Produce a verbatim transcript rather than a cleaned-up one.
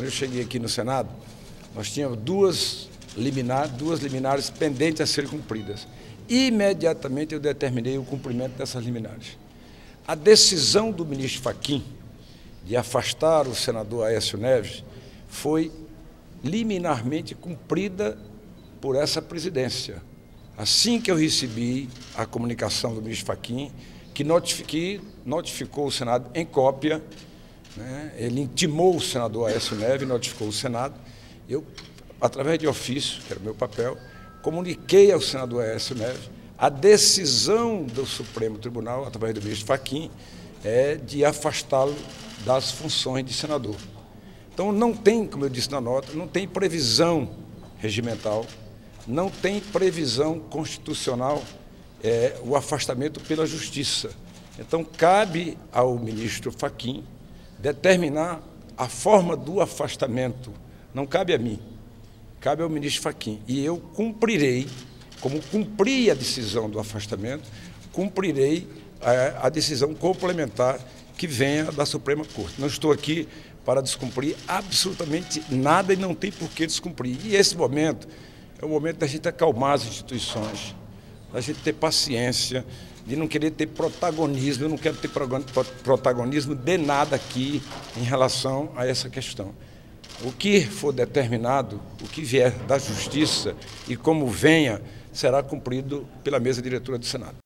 Quando eu cheguei aqui no Senado, nós tínhamos duas liminares, duas liminares pendentes a serem cumpridas. Imediatamente eu determinei o cumprimento dessas liminares. A decisão do ministro Fachin de afastar o senador Aécio Neves foi liminarmente cumprida por essa presidência. Assim que eu recebi a comunicação do ministro Fachin, que notificou o Senado em cópia, né? Ele intimou o senador Aécio Neves, notificou o Senado, eu, através de ofício, que era o meu papel, comuniquei ao senador Aécio Neves a decisão do Supremo Tribunal, através do ministro Fachin, é de afastá-lo das funções de senador. Então não tem, como eu disse na nota, não tem previsão regimental, não tem previsão constitucional é, o afastamento pela justiça. Então cabe ao ministro Fachin determinar a forma do afastamento. Não cabe a mim, cabe ao ministro Fachin. E eu cumprirei, como cumpri a decisão do afastamento, cumprirei a, a decisão complementar que venha da Suprema Corte. Não estou aqui para descumprir absolutamente nada e não tem por que descumprir. E esse momento é o momento da gente acalmar as instituições, da gente ter paciência, de não querer ter protagonismo. Eu não quero ter protagonismo de nada aqui em relação a essa questão. O que for determinado, o que vier da Justiça e como venha, será cumprido pela mesa diretora do Senado.